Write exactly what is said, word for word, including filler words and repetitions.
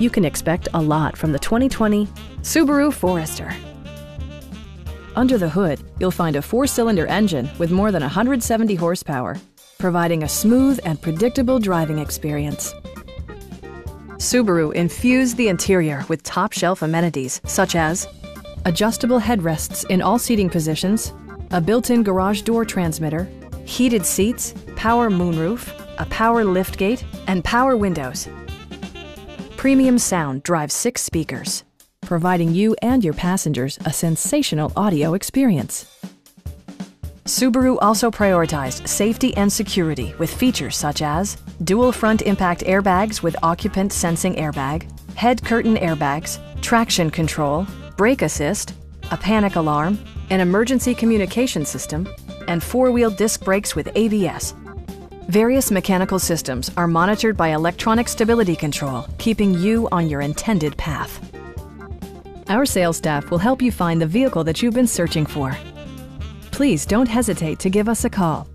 you can expect a lot from the twenty twenty Subaru Forester. Under the hood, you'll find a four-cylinder engine with more than one hundred seventy horsepower, providing a smooth and predictable driving experience. Subaru infused the interior with top-shelf amenities such as adjustable headrests in all seating positions, a built-in garage door transmitter, heated seats, power moonroof, a power liftgate, and power windows. Premium sound drives six speakers, providing you and your passengers a sensational audio experience. Subaru also prioritized safety and security with features such as dual front impact airbags with occupant sensing airbag, head curtain airbags, traction control, brake assist, a panic alarm, an emergency communication system, and four-wheel disc brakes with A B S. Various mechanical systems are monitored by electronic stability control, keeping you on your intended path. Our sales staff will help you find the vehicle that you've been searching for. Please don't hesitate to give us a call.